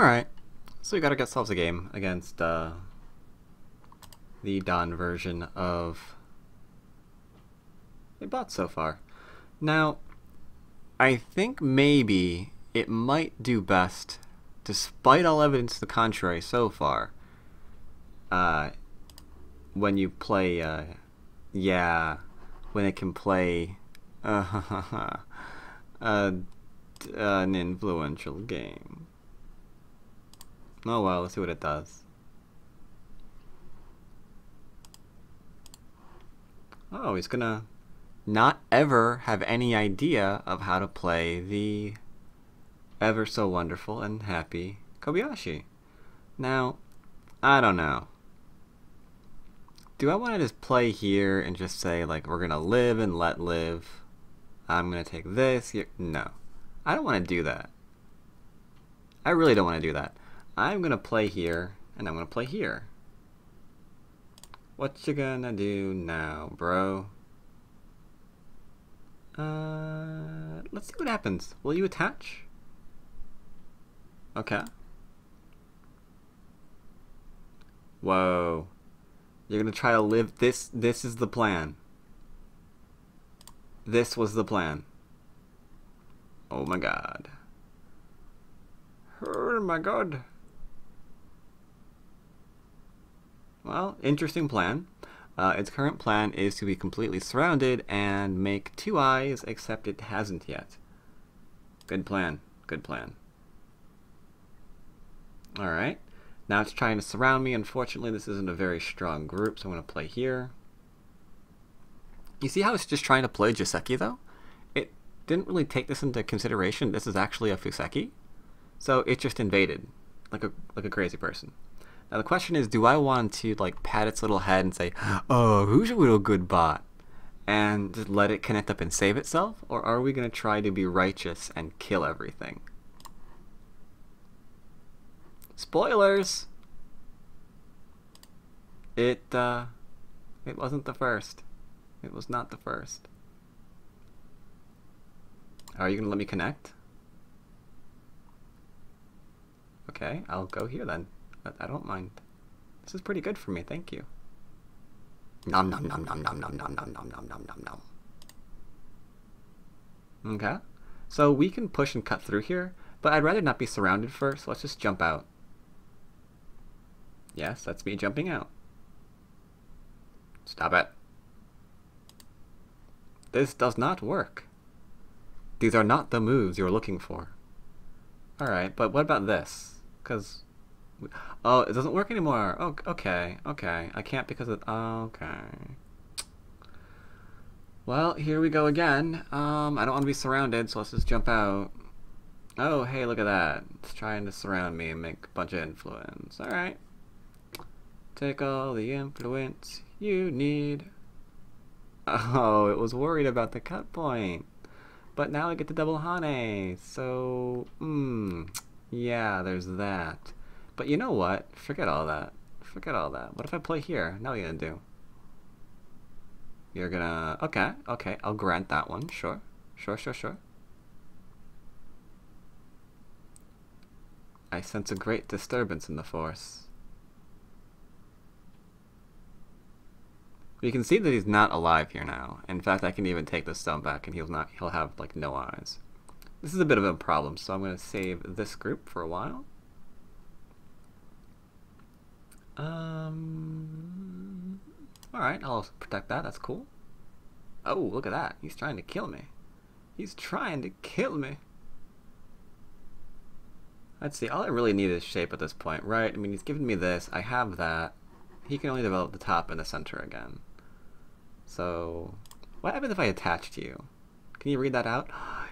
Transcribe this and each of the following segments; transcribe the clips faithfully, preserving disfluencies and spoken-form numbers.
Alright, so we got ourselves a game against uh, the one dan version of we bought so far. Now, I think maybe it might do best, despite all evidence to the contrary so far, uh, when you play, uh, yeah, when it can play uh, uh, an influential game. Oh well, let's see what it does. Oh, he's gonna not ever have any idea of how to play the ever so wonderful and happy Kobayashi. Now, I don't know. Do I want to just play here and just say, like, we're gonna live and let live? I'm gonna take this. You're... No, I don't want to do that. I really don't want to do that. I'm gonna play here and I'm gonna play here. What you gonna do now, bro? Uh, let's see what happens. Will you attach? Okay. Whoa. You're gonna try to live this. This is the plan. This was the plan. Oh my god. Oh my god. Well, interesting plan. Uh, its current plan is to be completely surrounded and make two eyes, except it hasn't yet. Good plan. Good plan. Alright. Now it's trying to surround me. Unfortunately, this isn't a very strong group, so I'm going to play here. You see how it's just trying to play Joseki, though? It didn't really take this into consideration. This is actually a Fuseki. So it just invaded, like a, like a crazy person. Now the question is, do I want to like pat its little head and say, oh, who's a little good bot? And just let it connect up and save itself? Or are we going to try to be righteous and kill everything? Spoilers! It, uh, it wasn't the first. It was not the first. Are you going to let me connect? Okay, I'll go here then. I don't mind. This is pretty good for me, thank you. Nom nom nom nom nom nom nom nom nom nom nom nom nom. Okay. So we can push and cut through here, but I'd rather not be surrounded first. Let's just jump out. Yes, that's me jumping out. Stop it. This does not work. These are not the moves you're looking for. Alright, but what about this? Because... oh, it doesn't work anymore. Oh, okay, okay. I can't because of... okay. Well, here we go again. Um, I don't want to be surrounded, so let's just jump out. Oh, hey, look at that. It's trying to surround me and make a bunch of influence. Alright. Take all the influence you need. Oh, it was worried about the cut point. But now I get the double Hane. So, hmm. Yeah, there's that. But you know what? Forget all that. Forget all that. What if I play here? Now what are you gonna do? You're gonna... okay, okay. I'll grant that one. Sure. Sure, sure, sure. I sense a great disturbance in the force. You can see that he's not alive here now. In fact, I can even take this stone back and he'll not... he'll have, like, no eyes. This is a bit of a problem, so I'm gonna save this group for a while. Um. Alright, I'll protect that. That's cool. Oh, look at that. He's trying to kill me. He's trying to kill me. Let's see. All I really need is shape at this point, right? I mean, he's given me this. I have that. He can only develop the top and the center again. So, what happens if I attach to you? Can you read that out?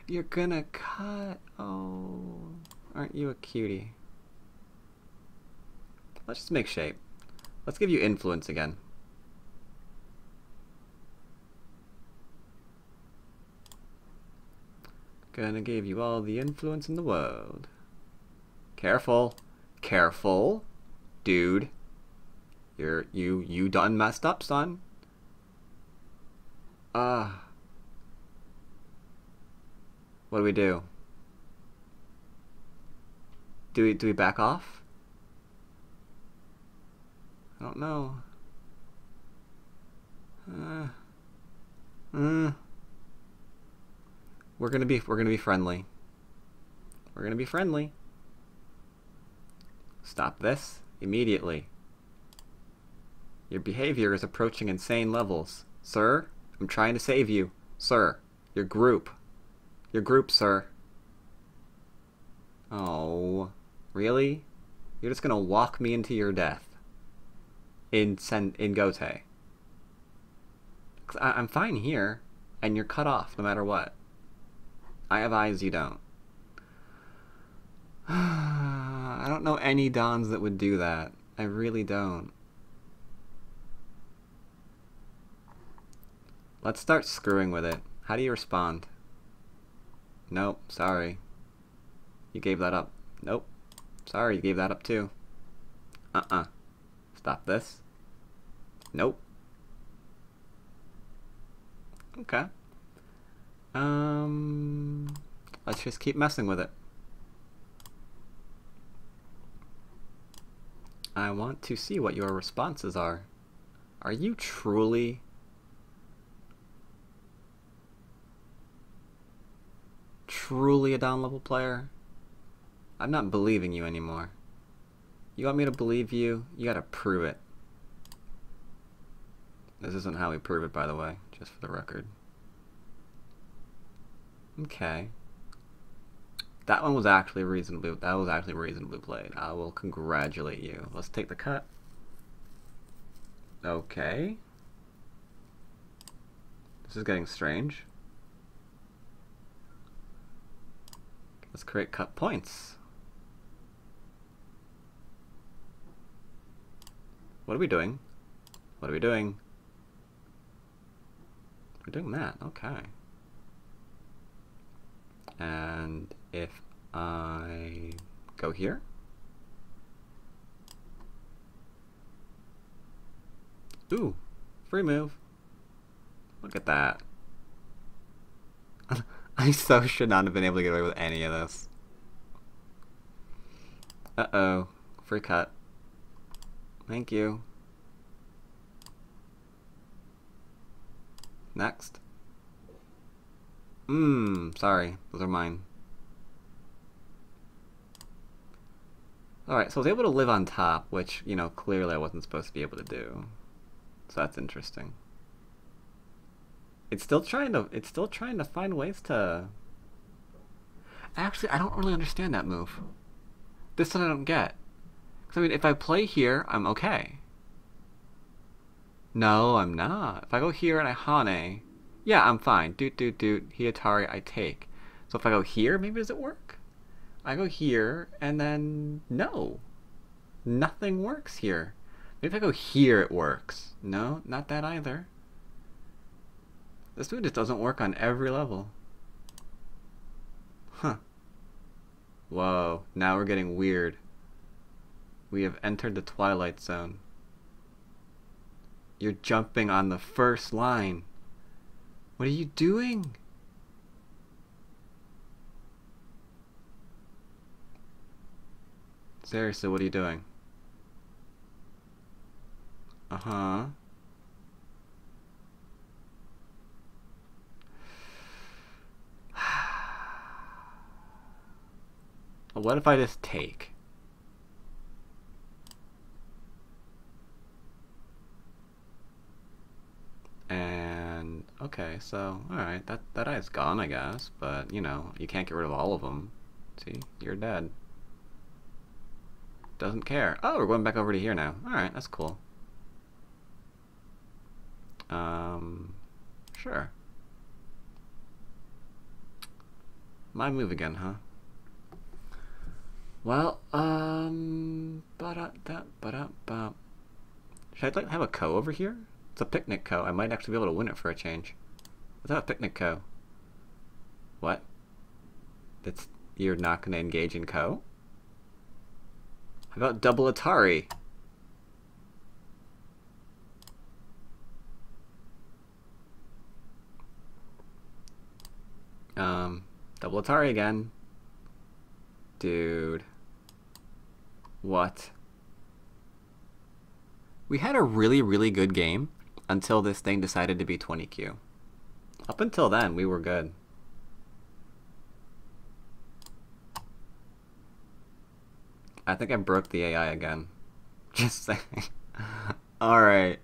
You're gonna cut. Oh. Aren't you a cutie? Let's just make shape. Let's give you influence again. Gonna give you all the influence in the world. Careful. Careful. Dude. You're you you done messed up, son. Ah. Uh, what do we do? Do we do we back off? I don't know. Uh, mm. We're gonna be we're gonna be friendly. We're gonna be friendly. Stop this immediately. Your behavior is approaching insane levels. Sir, I'm trying to save you. Sir, your group. Your group, sir. Oh, really? You're just gonna walk me into your death. In Sen in Gote. I I'm fine here, and you're cut off no matter what. I have eyes you don't. I don't know any Dons that would do that. I really don't. Let's start screwing with it. How do you respond? Nope, sorry. You gave that up. Nope. Sorry, you gave that up too. Uh-uh. Stop this. Nope. Okay. Um, let's just keep messing with it. I want to see what your responses are. Are you truly... truly a down level player? I'm not believing you anymore. You want me to believe you? You gotta prove it. This isn't how we prove it, by the way, just for the record. Okay. That one was actually reasonably that was actually reasonably played. I will congratulate you. Let's take the cut. Okay. This is getting strange. Let's create cut points. What are we doing? What are we doing? We're doing that, okay. And if I go here, ooh, free move. Look at that. I so should not have been able to get away with any of this. Uh-oh, free cut. Thank you. Next. Mmm, sorry, those are mine. Alright, so I was able to live on top, which, you know, clearly I wasn't supposed to be able to do. So that's interesting. It's still trying to it's still trying to find ways to... Actually, I don't really understand that move. This one I don't get. I mean, if I play here, I'm okay. No, I'm not. If I go here and I Hane, yeah, I'm fine. Doot, doot, doot. He Atari, I take. So if I go here, maybe does it work? I go here, and then no. Nothing works here. Maybe if I go here, it works. No, not that either. This move just doesn't work on every level. Huh. Whoa, now we're getting weird. We have entered the Twilight Zone. You're jumping on the first line. What are you doing? Seriously, what are you doing? Uh-huh. What if I just take? And okay, so all right, that that eye's gone, I guess, but you know, you can't get rid of all of them. See, you're dead. Doesn't care. Oh, we're going back over to here now. All right, that's cool. Um, sure. My move again, huh? Well, um, ba da ba da. Should I like have a Ko over here? It's a picnic Ko. I might actually be able to win it for a change. Let's have a picnic Ko. What? That's, you're not going to engage in Ko? How about double Atari? Um, double Atari again. Dude. What? We had a really, really good game until this thing decided to be twenty Q. Up until then, we were good. I think I broke the A I again. Just saying. Alright.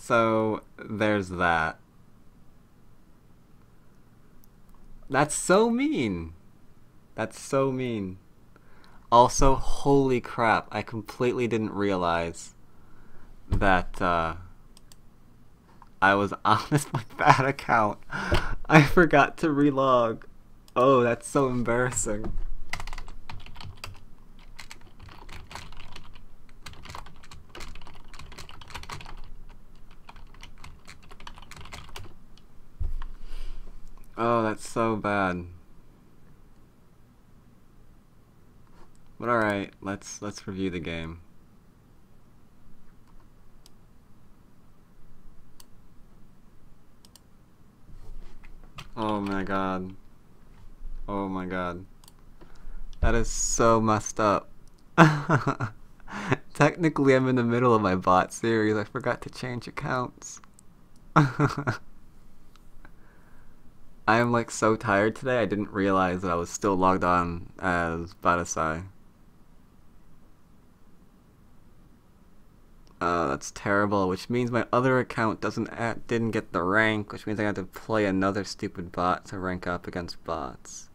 So, there's that. That's so mean. That's so mean. Also, holy crap, I completely didn't realize that uh, I was on this bad account. I forgot to relog. Oh, that's so embarrassing. Oh, that's so bad. But all right, let's let's review the game. Oh my god. Oh my god. That is so messed up. Technically, I'm in the middle of my bot series. I forgot to change accounts. I'm like so tired today, I didn't realize that I was still logged on as Badasai. Uh, that's terrible, which means my other account doesn't act, didn't get the rank, which means I had to play another stupid bot to rank up against bots.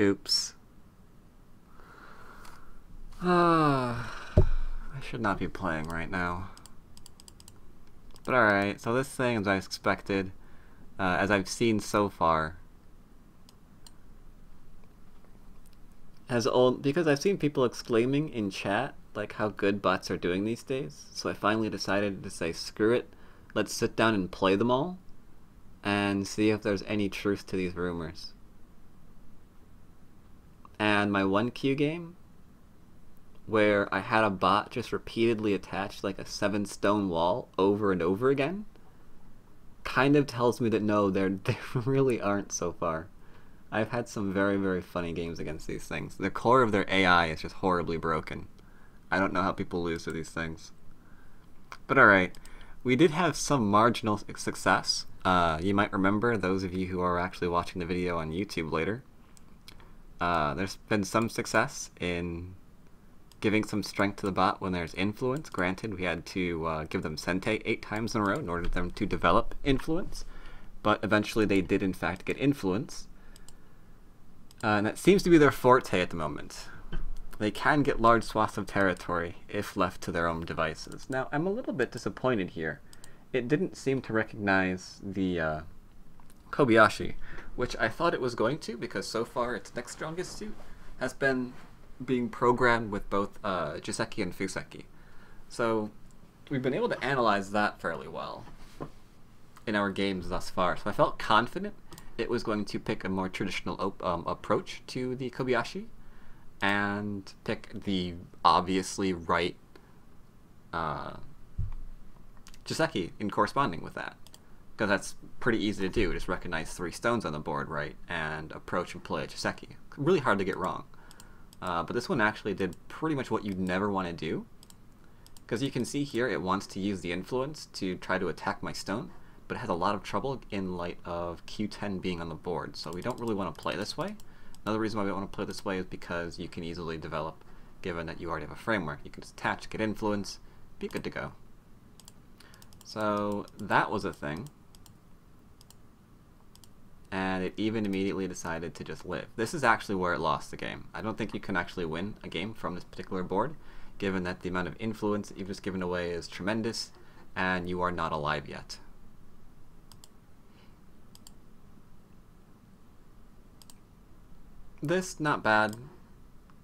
Oops. Ah, I should not be playing right now. But alright, so this thing, as I expected, uh, as I've seen so far, has old, because I've seen people exclaiming in chat like how good bots are doing these days, so I finally decided to say screw it, let's sit down and play them all and see if there's any truth to these rumors. And my one Q game, where I had a bot just repeatedly attached like a seven stone wall over and over again, kind of tells me that no, there they really aren't so far. I've had some very, very funny games against these things. The core of their A I is just horribly broken. I don't know how people lose to these things. But alright, we did have some marginal success. Uh, you might remember, those of you who are actually watching the video on YouTube later, uh, there's been some success in giving some strength to the bot when there's influence. Granted, we had to uh, give them Sente eight times in a row in order for them to develop influence, but eventually they did in fact get influence. Uh, and that seems to be their forte at the moment. They can get large swaths of territory if left to their own devices. Now, I'm a little bit disappointed here. It didn't seem to recognize the uh, Kobayashi, which I thought it was going to, because so far its next strongest suit has been being programmed with both uh, Joseki and Fuseki. So we've been able to analyze that fairly well in our games thus far. So I felt confident it was going to pick a more traditional op um, approach to the Kobayashi, and pick the obviously right uh, Joseki in corresponding with that, because that's pretty easy to do. Just recognize three stones on the board, right, and approach and play a Joseki. Really hard to get wrong. Uh, but this one actually did pretty much what you'd never want to do, because you can see here it wants to use the influence to try to attack my stone, but it has a lot of trouble in light of Q ten being on the board, so we don't really want to play this way. Another reason why we don't want to play this way is because you can easily develop, given that you already have a framework. You can just attach, get influence, be good to go. So that was a thing. And it even immediately decided to just live. This is actually where it lost the game. I don't think you can actually win a game from this particular board, given that the amount of influence that you've just given away is tremendous, and you are not alive yet. This, not bad.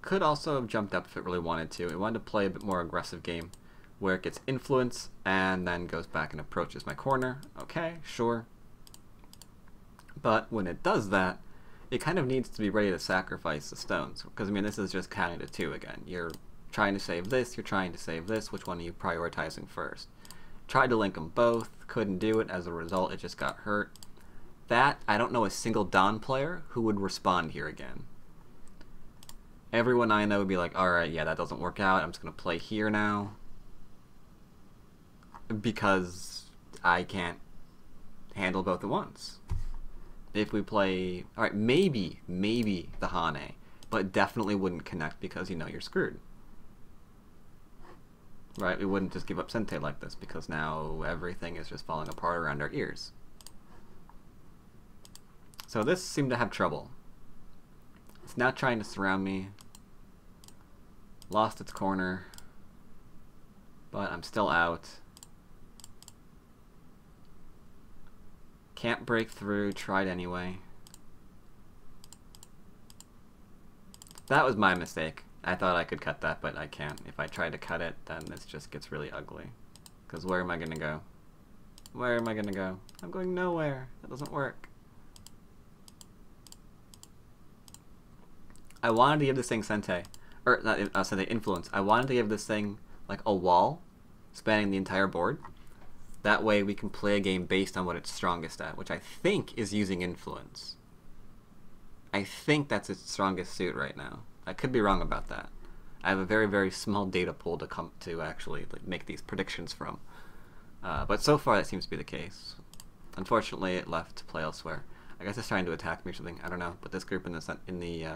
Could also have jumped up if it really wanted to. It wanted to play a bit more aggressive game, where it gets influence and then goes back and approaches my corner. Okay, sure. But when it does that, it kind of needs to be ready to sacrifice the stones. Because, I mean, this is just counting to two again. You're trying to save this, you're trying to save this. Which one are you prioritizing first? Tried to link them both, couldn't do it. As a result, it just got hurt. That, I don't know a single Don player who would respond here again. everyone I know would be like, alright, yeah, that doesn't work out, I'm just gonna play here now. Because I can't handle both at once. If we play, alright, maybe, maybe the Hane, but definitely wouldn't connect because you know you're screwed. Right, we wouldn't just give up Sente like this because now everything is just falling apart around our ears. So this seemed to have trouble. It's now trying to surround me. Lost its corner. But I'm still out. Can't break through, tried anyway. That was my mistake. I thought I could cut that, but I can't. If I try to cut it, then this just gets really ugly. Because where am I gonna go? Where am I gonna go? I'm going nowhere. That doesn't work. I wanted to give this thing Sente, or not uh, Sente, influence. I wanted to give this thing like a wall spanning the entire board. That way we can play a game based on what it's strongest at, which I think is using influence. I think that's its strongest suit right now. I could be wrong about that. I have a very, very small data pool to come to actually like, make these predictions from. Uh, but so far that seems to be the case. Unfortunately, it left to play elsewhere. I guess it's trying to attack me or something. I don't know. But this group in the in the uh,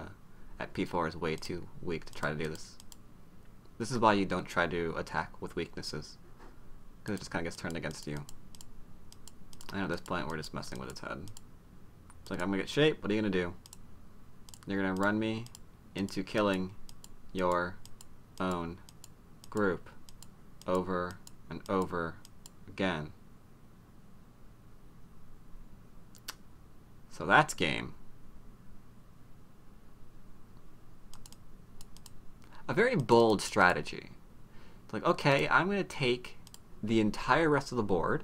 at P four is way too weak to try to do this. This is why you don't try to attack with weaknesses, because it just kind of gets turned against you. I know at this point we're just messing with its head. It's like, I'm gonna get shaped. What are you gonna do? You're gonna run me into killing your own group over and over again. So that's game. A very bold strategy. It's like, okay, I'm gonna take the entire rest of the board.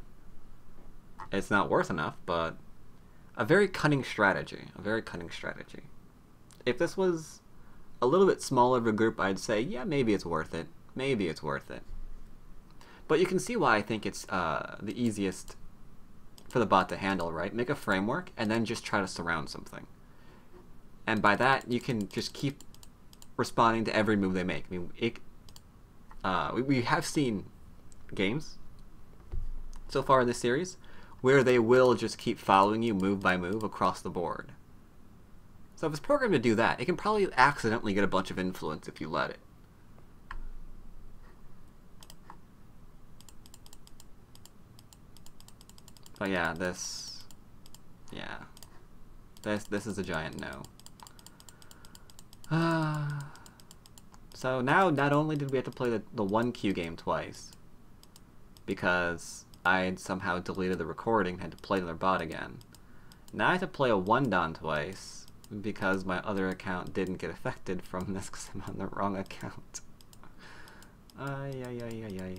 It's not worth enough, but a very cunning strategy. A very cunning strategy. If this was a little bit smaller of a group, I'd say, yeah, maybe it's worth it. Maybe it's worth it. But you can see why I think it's uh, the easiest for the bot to handle, right? Make a framework and then just try to surround something. And by that, you can just keep responding to every move they make. I mean, it, uh, we, we have seen games so far in this series where they will just keep following you move by move across the board. So if it's programmed to do that, it can probably accidentally get a bunch of influence if you let it. But yeah, this... Yeah. This, this is a giant no. Uh, so now, not only did we have to play the, the one Q game twice, because I had somehow deleted the recording and had to play another bot again. Now I had to play a one dan twice, because my other account didn't get affected from this because I'm on the wrong account. Ay, ay, ay, ay, ay.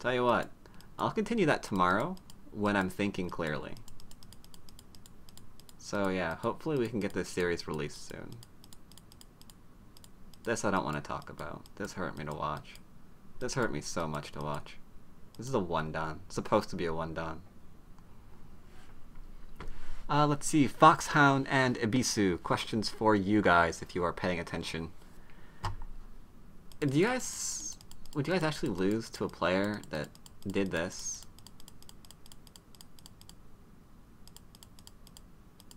Tell you what, I'll continue that tomorrow when I'm thinking clearly. So yeah, hopefully we can get this series released soon. This I don't want to talk about. This hurt me to watch. This hurt me so much to watch. This is a one dan. It's supposed to be a one dan. Uh, let's see, Foxhound and Ibisu, questions for you guys if you are paying attention. Do you guys, would you guys actually lose to a player that did this?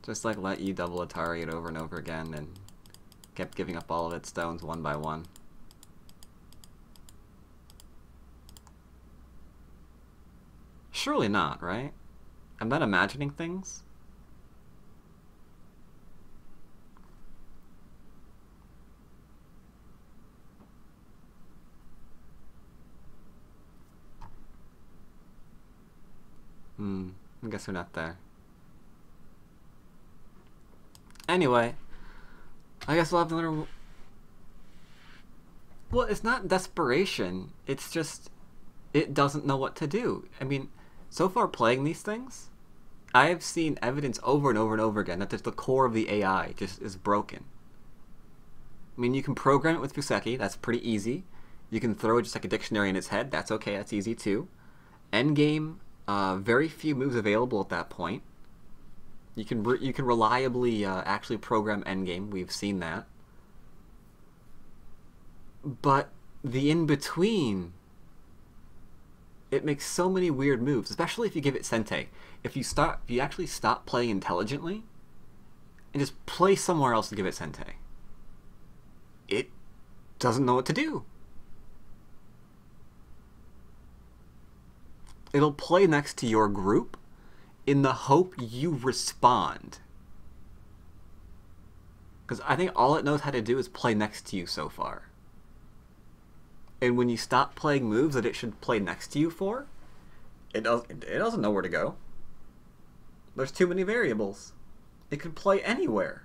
Just like let you double Atari it over and over again and kept giving up all of its stones one by one. Surely not, right? I'm not imagining things. Hmm, I guess we're not there. Anyway, I guess we'll have another... Well, it's not desperation, it's just... It doesn't know what to do. I mean, so far playing these things, I have seen evidence over and over and over again that the core of the A I just is broken. I mean, you can program it with Fuseki, that's pretty easy. You can throw just like a dictionary in its head, that's okay, that's easy too. Endgame... Uh, very few moves available at that point. You can re you can reliably uh, actually program endgame. We've seen that. But the in-between, it makes so many weird moves, especially if you give it Sente. If you start, if you actually stop playing intelligently and just play somewhere else to give it Sente, it doesn't know what to do. It'll play next to your group in the hope you respond. Because I think all it knows how to do is play next to you so far. And when you stop playing moves that it should play next to you for, it doesn't, it doesn't know where to go. There's too many variables. It could play anywhere.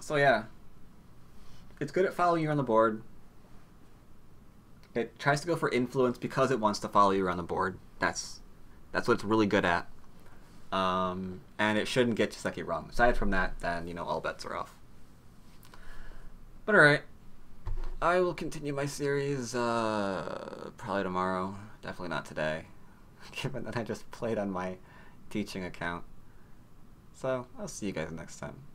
So yeah, it's good at following you on the board. It tries to go for influence because it wants to follow you around the board. That's that's what it's really good at. Um, and it shouldn't get Joseki wrong. Aside from that, then, you know, all bets are off. But alright. I will continue my series uh, probably tomorrow. Definitely not today, given that I just played on my teaching account. So, I'll see you guys next time.